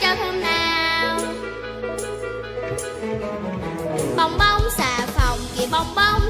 tay cho hôm nào. Bong bóng xà phòng kìa bong bóng